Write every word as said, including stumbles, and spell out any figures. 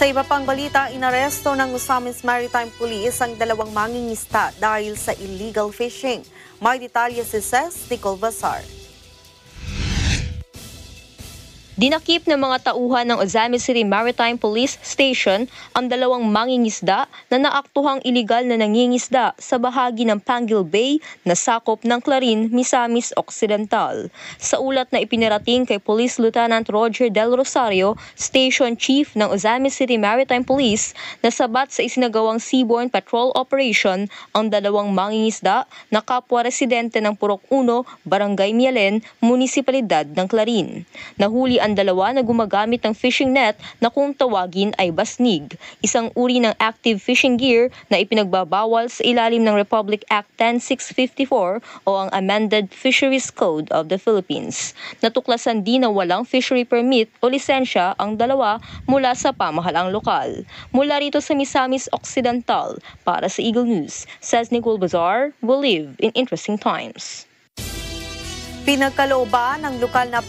Sa iba pang balita, inaresto ng Ozamiz Maritime Police ang dalawang mangingisda dahil sa illegal fishing. May detalye si Cess Nicole Bazar. Dinakip ng mga tauhan ng Ozamiz City Maritime Police Station ang dalawang mangingisda na naaktuhang iligal na nangingisda sa bahagi ng Pangil Bay na sakop ng Clarin, Misamis Occidental. Sa ulat na ipinarating kay Police Lieutenant Roger Del Rosario, Station Chief ng Ozamiz City Maritime Police, nasabat sa isinagawang seaborne patrol operation ang dalawang mangingisda na kapwa residente ng Purok one, Barangay Mialen, Munisipalidad ng Clarin. Nahuli ang dalawa na gumagamit ng fishing net na kung tawagin ay basnig, isang uri ng active fishing gear na ipinagbabawal sa ilalim ng Republic Act one oh six five four o ang Amended Fisheries Code of the Philippines. Natuklasan din na walang fishery permit o lisensya ang dalawa mula sa pamahalaang lokal. Mula rito sa Misamis Occidental, para sa Eagle News, says Nicole Bazar, we live in interesting times. Pinagkalooban ng lokal na